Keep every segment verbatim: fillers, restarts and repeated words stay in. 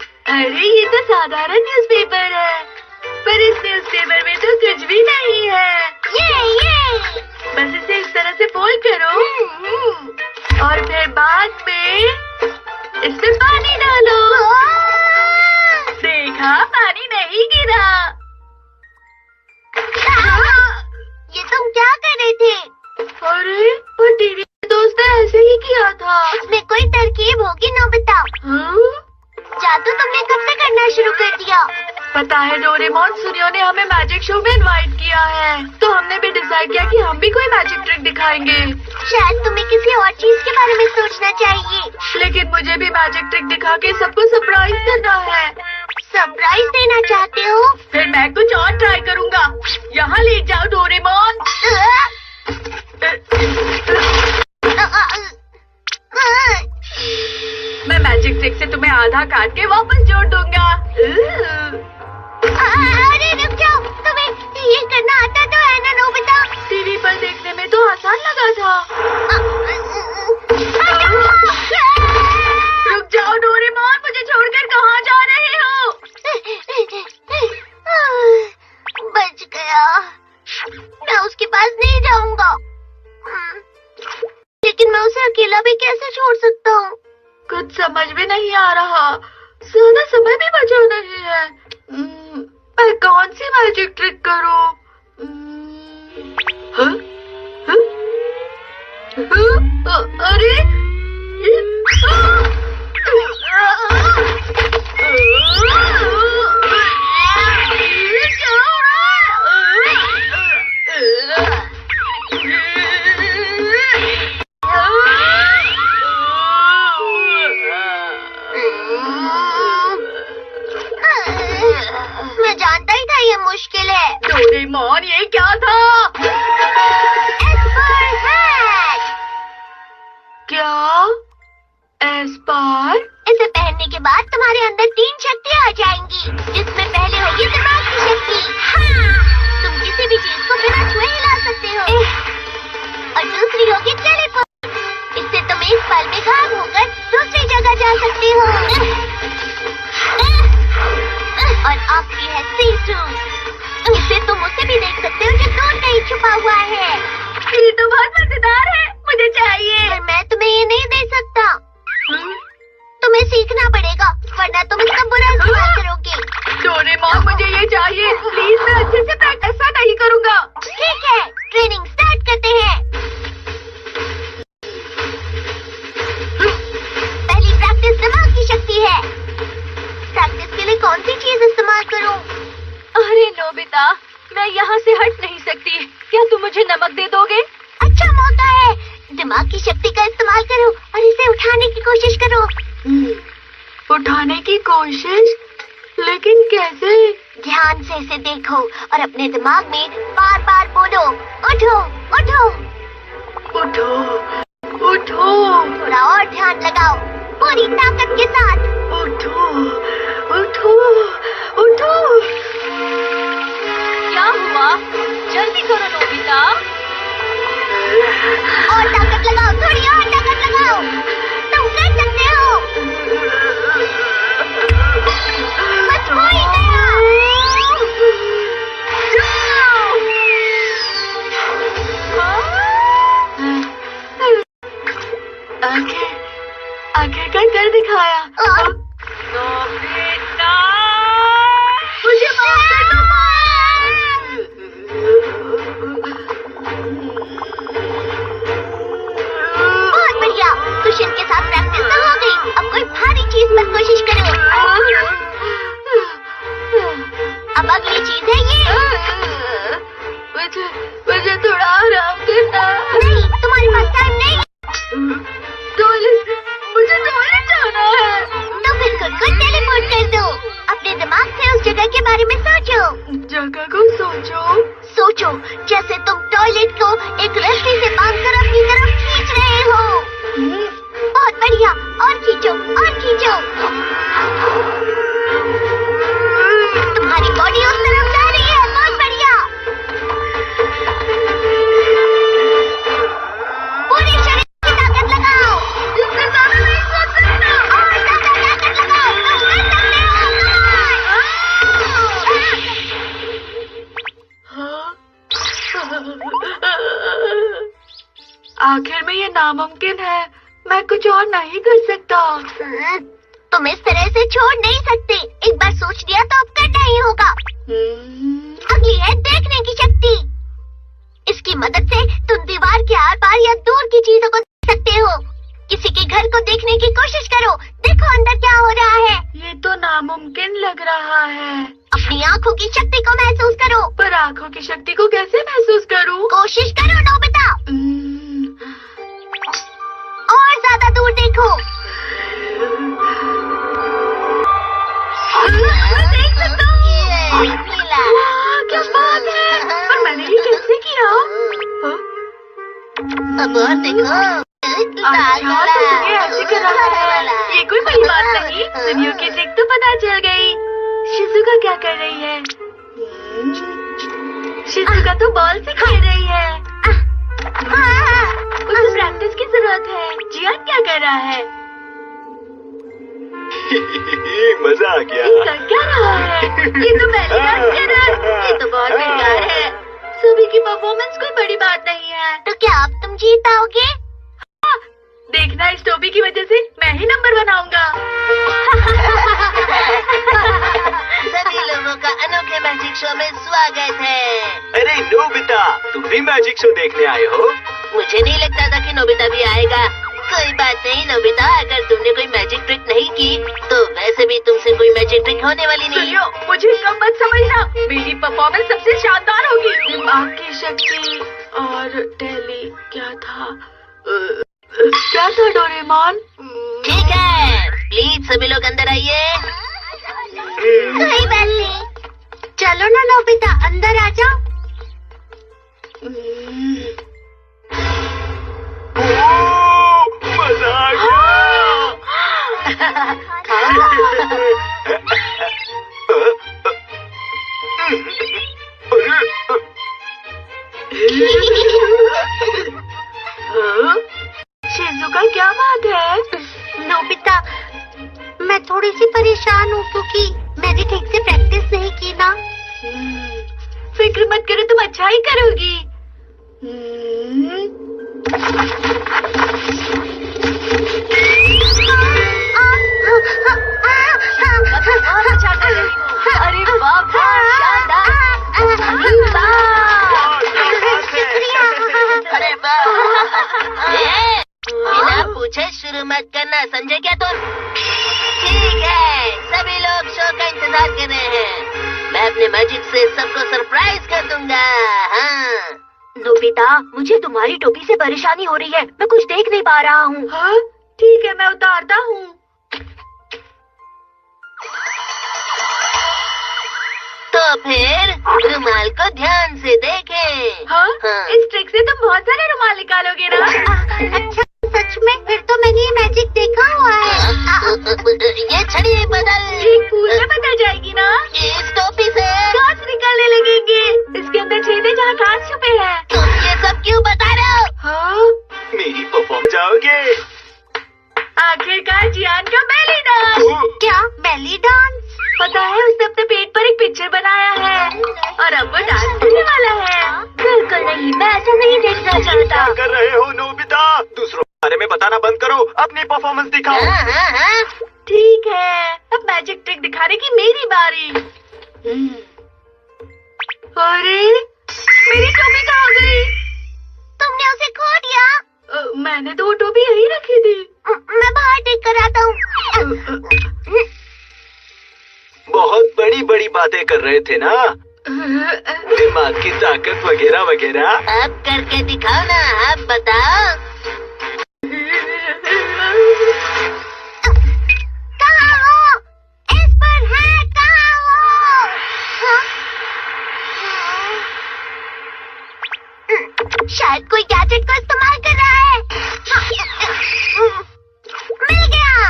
अरे ये तो साधारण न्यूज़पेपर है, पर इस न्यूज़पेपर में तो कुछ भी नहीं है। ये ये बस इसे इस तरह से फोल्ड करो और फिर बाद में इसमें पानी डालो। देखा, पानी नहीं गिरा। ये तुम क्या कर रहे थे? अरे वो टीवी दोस्त ने ऐसे ही किया था। इसमें कोई तरकीब होगी नोबिता। हाँ? जादू तुमने कब से करना शुरू कर दिया? पता है डोरेमोन, सुनियो ने हमें मैजिक शो में इनवाइट किया है, तो हमने भी डिसाइड किया कि हम भी कोई मैजिक ट्रिक दिखाएंगे। शायद तुम्हें किसी और चीज के बारे में सोचना चाहिए। लेकिन मुझे भी मैजिक ट्रिक दिखा के सबको सरप्राइज करना है। सरप्राइज देना चाहते हो? फिर मैं कुछ और ट्राई करूँगा। यहाँ ले जाओ डोरेमोन। मैं मैजिक ट्रिक से तुम्हें आधा काट के वापस जोड़ दूंगा। अरे रुक जाओ, तुम्हें ये करना आता तो है ना नोबिता? टीवी पर देखने में तो आसान लगा था। आ, आ, आ, रुक जाओ डोरेमोन, मुझे छोड़कर कहाँ जा रहे हो? बच गया। मैं उसके पास नहीं जाऊंगा, लेकिन मैं उसे अकेला भी कैसे छोड़ सकता हूँ? कुछ समझ में नहीं आ रहा। ज्यादा समय भी बचा नहीं है। मैं कौन सी मैजिक ट्रिक करूँ? अरे डोरेमोन, ये क्या था? एस पर हैट। क्या एस पर? इसे पहनने के बाद तुम्हारे अंदर तीन शक्तियाँ आ जाएंगी, जिसमें पहले होगी दिमाग की शक्ति। हाँ। तुम किसी भी चीज को बिना छुए हिला सकते हो। और दूसरी होगी टेलीपोर्ट। इससे तुम एक पल में गायब होकर दूसरी जगह जा सकते हो। और आखिरी है सी टू। इससे तुम उसे भी देख सकते हो जो दूर कहीं छुपा हुआ है। ये तो बहुत मजेदार है, मुझे चाहिए। पर मैं तुम्हें ये नहीं दे सकता। हुँ? तुम्हें सीखना पड़ेगा, वरना तुम इसका बुरा इस्तेमाल करोगे। डोरेमोन, मुझे ये चाहिए। प्लीज, मैं अच्छे से प्रैक्टिस नहीं करूँगा। ठीक है, ट्रेनिंग स्टार्ट करते हैं। पहली प्रैक्टिस दिमाग की शक्ति है। प्रैक्टिस के लिए कौन सी चीज इस्तेमाल करूँ? अरे नोबिता, मैं यहाँ से हट नहीं सकती। क्या तुम मुझे नमक दे दोगे? अच्छा मौका है, दिमाग की शक्ति का इस्तेमाल करो और इसे उठाने की कोशिश करो। उठाने की कोशिश? लेकिन कैसे? ध्यान से इसे देखो और अपने दिमाग में बार बार बोलो, उठो उठो उठो उठो। थोड़ा और ध्यान लगाओ, पूरी ताकत के साथ। उठो उठो उठो। क्या हुआ? जल्दी करो नोबिता। और ताकत लगाओ, थोड़ी और ताकत लगाओ। तुम कर सकते हो। बस हो ही गया। आखिर आखिरकार कर दिखाया। नोबिता, मुझे माफ कर दो। बहुत बढ़िया, कुशन के साथ प्रैक्टिस तो हो गई। अब कोई भारी चीज पर कोशिश करो। अब अगली चीज है ये। मुझे मुझे थोड़ा आराम देना। नहीं, तुम्हारे पास टाइम नहीं। टॉयलेट, मुझे टॉयलेट जाना है। तो फिर खुद को टेलीपोर्ट कर दो। अपने दिमाग से उस जगह के बारे में सोचो। जगह को सोचो। सोचो जैसे तुम टॉयलेट को एक रस्सी से बांधकर अपनी तरफ खींच रहे हो। बहुत बढ़िया, और खींचो और खींचो। तुम्हारी बॉडी उस तरफ जा रही है। बहुत बढ़िया, पूरी शरीर की ताकत लगाओ। इससे ज़्यादा नहीं सोच सकता। और ज़्यादा ताकत लगाओ, कुछ कर सकते। नामुमकिन है, मैं कुछ और नहीं कर सकता। तुम इस तरह से छोड़ नहीं सकते, एक बार सोच लिया तो अब करना ही होगा। अगली है देखने की शक्ति, इसकी मदद से तुम दीवार के आर पार या दूर की चीजों को देख सकते हो। किसी के घर को देखने की कोशिश करो, देखो अंदर क्या हो रहा है। ये तो नामुमकिन लग रहा है। अपनी आँखों की शक्ति को महसूस करो। पर आँखों की शक्ति को कैसे महसूस करूं? कोशिश करो नोबिता। और ज्यादा दूर देखो। देख सकता हूं। क्या बात है? पर मैंने ये कैसे किया? अब और देखो। अच्छा, तो तुम्हें ऐसे कर रहा है। ये कोई बड़ी बात नहीं, दुनिया की ट्रिक तो पता चल गई। शिज़ुका क्या कर रही है? शिज़ुका तो बॉल से खेल रही है। उसे प्रैक्टिस की जरूरत है। जियान क्या कर रहा है? मजा आ गया। इसका क्या रहा है? ये तो पहली बार कर रहा है। ये तो बहुत बेकार है। सुबह की परफॉर्मेंस कोई बड़ी बात नहीं है। तो क्या अब तुम जीत आओगे? देखना, इस टोपी की वजह से मैं ही नंबर बनाऊंगा। सभी लोगों का अनोखे मैजिक शो में स्वागत है। अरे नोबिता, तुम भी मैजिक शो देखने आए हो? मुझे नहीं लगता था कि नोबिता भी आएगा। कोई बात नहीं नोबिता, अगर तुमने कोई मैजिक ट्रिक नहीं की तो वैसे भी तुमसे कोई मैजिक ट्रिक होने वाली नहीं। सुनियो, मुझे कम मत समझना, मेरी परफॉर्मेंस सबसे शानदार होगी। दिमाग की शक्ति और टैली क्या था? क्या था डोरेमोन? ठीक है, प्लीज सभी लोग अंदर आइए। कोई बात नहीं, चलो ना नोबिता अंदर आ जाओ। मजा आ गया। शिज़ुका क्या बात है? नोबिता, मैं थोड़ी सी परेशान हूँ क्योंकि मैंने ठीक से प्रैक्टिस नहीं की ना। फिक्र मत करो, तुम अच्छा ही करोगी। अच्छा कर रही हो। अरे बाप रे, शानदार। अरे बाप, बिना पूछे शुरू मत करना, समझे क्या तुम? ठीक है, सभी लोग शो का इंतजार कर रहे हैं। मैं अपने मैजिक से सबको सरप्राइज कर दूंगा। हाँ। नोबिता, मुझे तुम्हारी टोपी से परेशानी हो रही है, मैं कुछ देख नहीं पा रहा हूँ। हाँ? ठीक है, मैं उतारता हूँ। तो फिर रुमाल को ध्यान से देखें। हाँ? हाँ। इस ट्रिक से तुम बहुत सारे रुमाल निकालोगे ना? अच्छा, सच में? फिर तो मैंने ये मैजिक देखा हुआ है। ये छड़ी बदल, ये फूल में बदल जाएगी ना। इस टोपी से कांच निकालने लगेंगे, इसके अंदर छेदे जहाँ कांच छुपे हैं। तुम ये सब क्यों बता रहे हो? हाँ? मेरी परफॉर्म जाओगे। आखिरकार जियान का बेली डांस। क्या बेली डांस? पता है, उसने अपने पेट पर एक पिक्चर बनाया है और अब वो डांस करने वाला है। बिल्कुल नहीं, मैं ऐसा नहीं देखना चाहता। कर रहे हो नोबिता, दूसरों बारे में बताना बंद करो, अपनी परफॉर्मेंस दिखाओ। हाँ, हाँ, हाँ। ठीक है, अब मैजिक ट्रिक दिखाने की मेरी बारी। अरे मेरी टोपी कहाँ गई? तुमने उसे खो दिया? आ, मैंने तो वो टोपी यही रखी थी। आ, मैं बाहर देख कर आता हूँ। बहुत बड़ी बड़ी बातें कर रहे थे ना, दिमाग की ताकत वगैरह वगैरह। अब करके दिखाओ ना, अब बताओ कोई गैजेट को इस्तेमाल कर रहा है। मिल गया।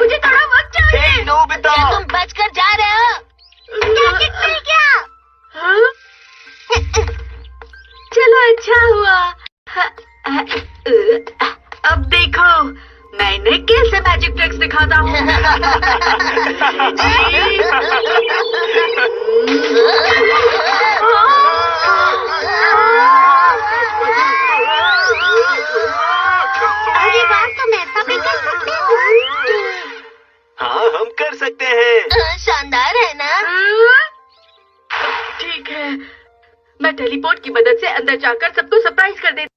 मुझे थोड़ा वक्त चाहिए। नोबिता, क्या तुम बचकर जा रहे हो? गैजेट मिल गया। हाँ? चलो अच्छा हुआ। अब देखो, मैं इन्हें कैसे मैजिक ट्रिक्स दिखाता हूँ। टेलीपोर्ट की मदद से अंदर जाकर सबको सरप्राइज कर देती है।